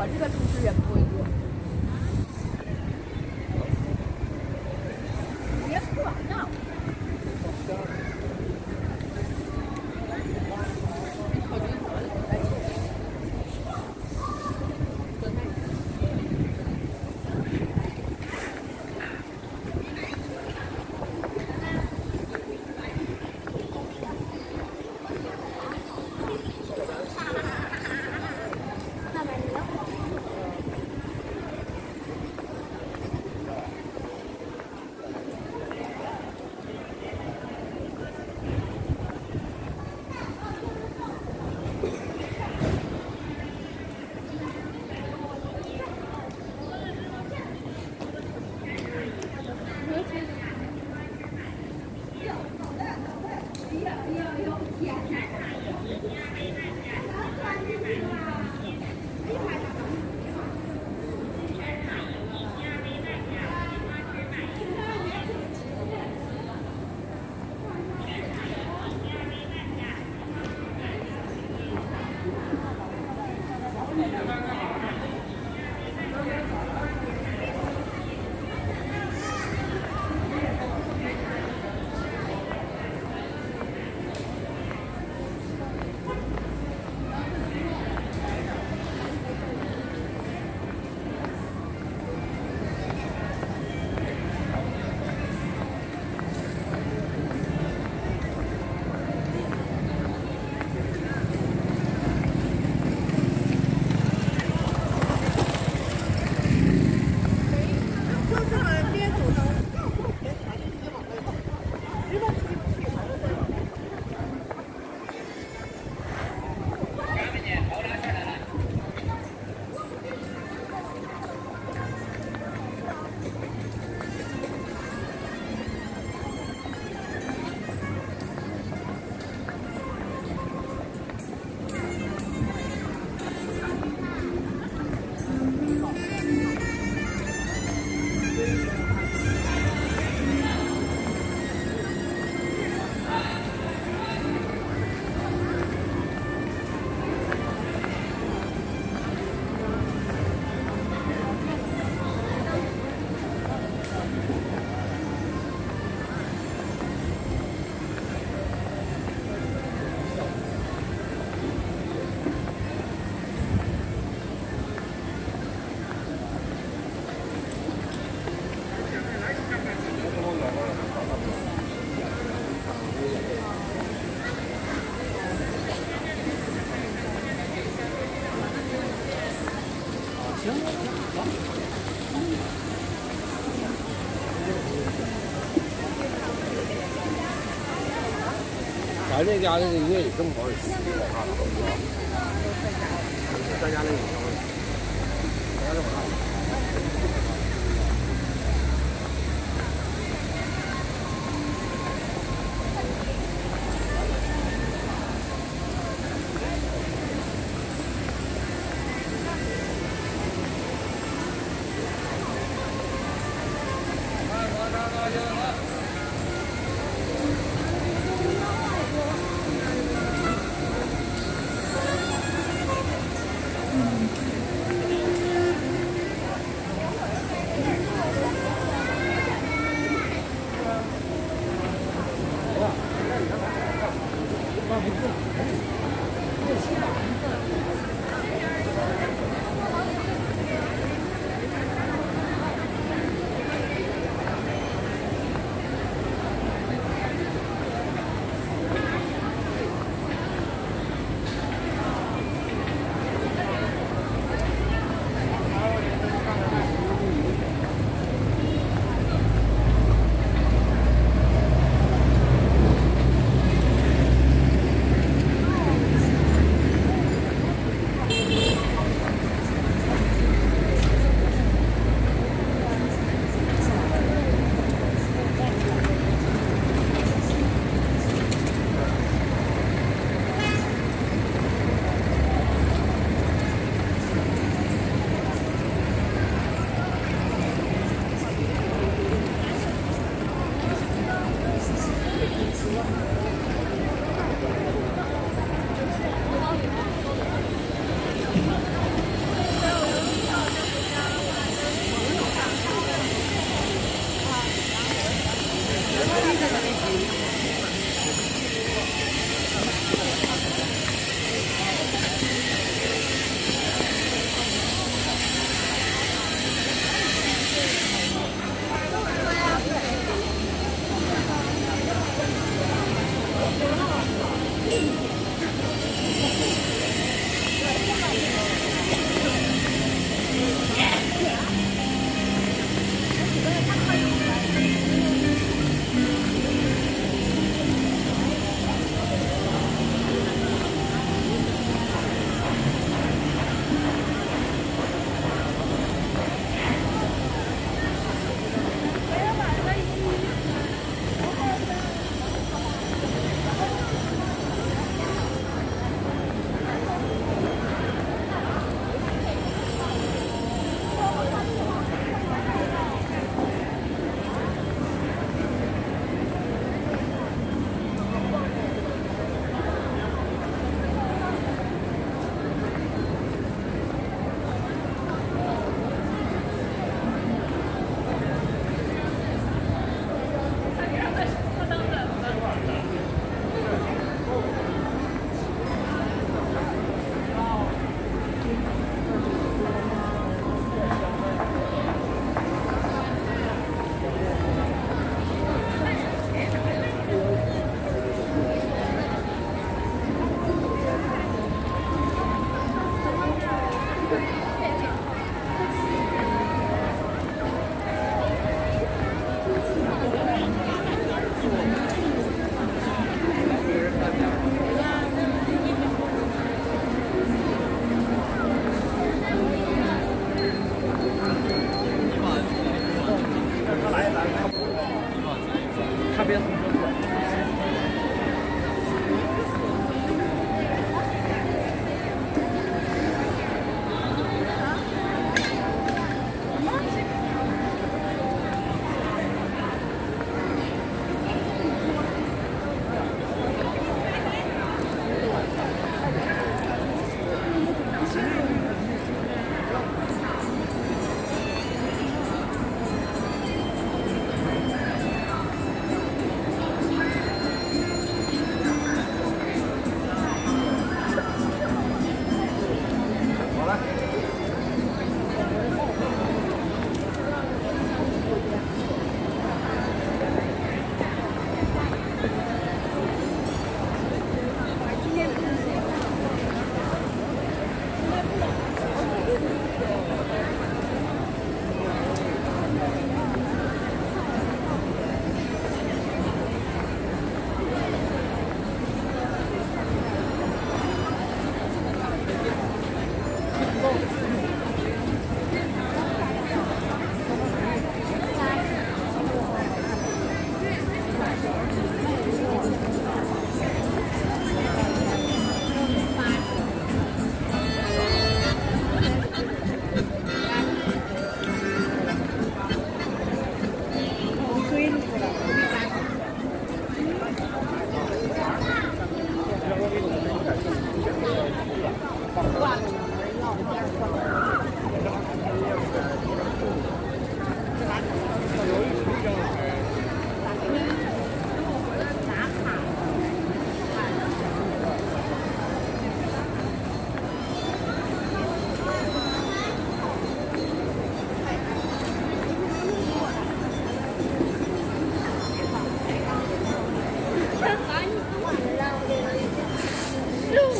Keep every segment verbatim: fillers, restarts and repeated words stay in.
我这个厨师也不会做。别哭了，闹。咱这家的应该也这么好，咱家那也行，咱家这。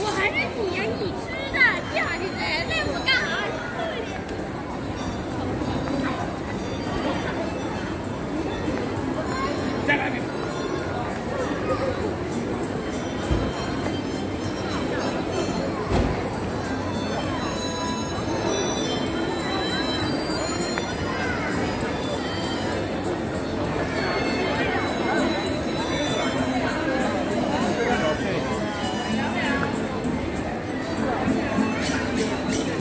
我还是你呀，你吃的，掉下去的，赖我干啥？再来一个。 Thank you.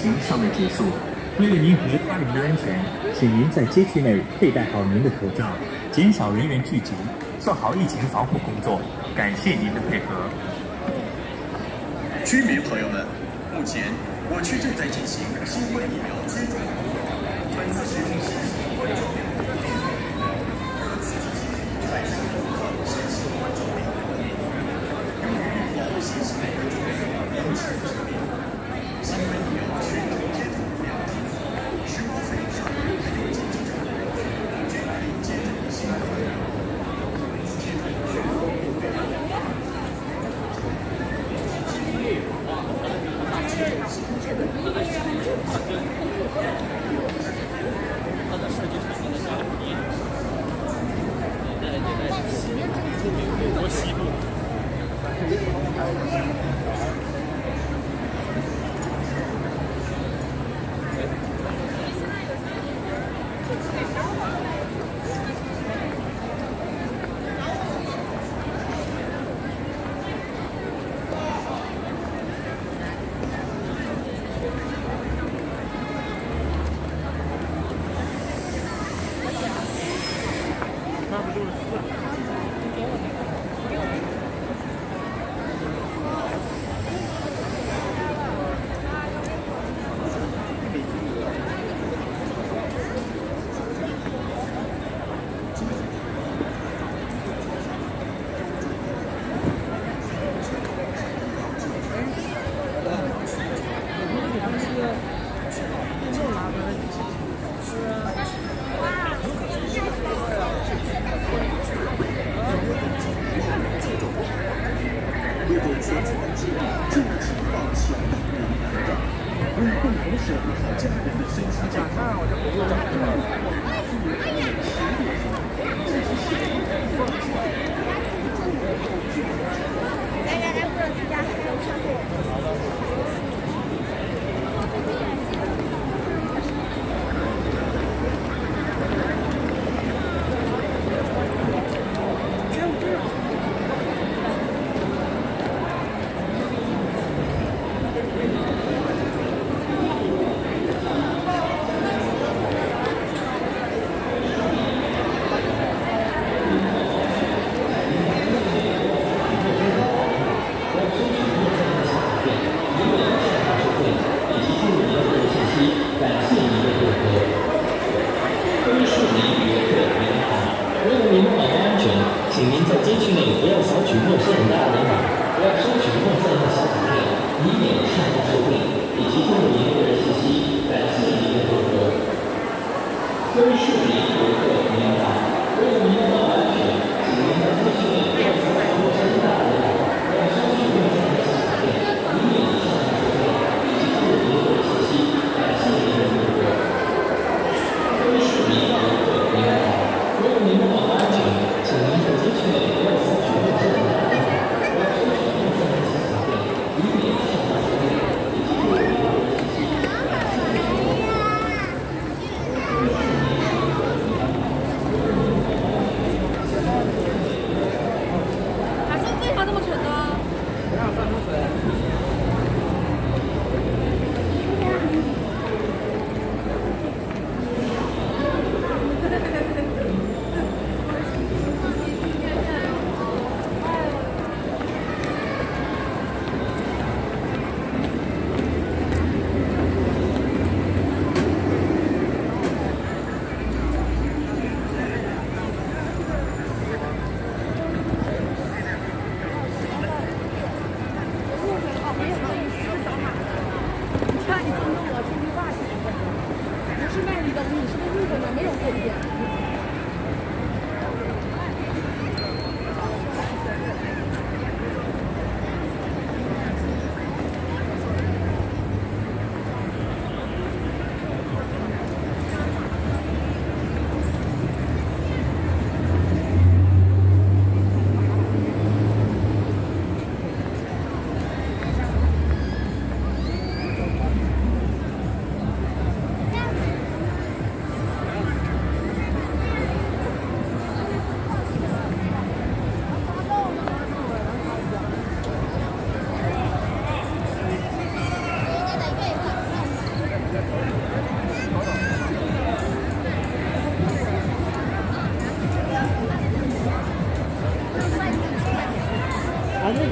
行尚未结束。为了您和他人的安全，请您在街区内佩戴好您的口罩，减少人员聚集，做好疫情防护工作。感谢您的配合。居民朋友们，目前我区正在进行新冠疫苗接种工作，本次使用是新冠状病毒病和刺激疾病产生的混合是新冠状病毒病，由于保护新型冠状病毒病致致病，新冠疫苗全程接种两剂，十八岁以上还有接种者的人群均可以接种新冠疫苗。本次接种全国免费。Thank you.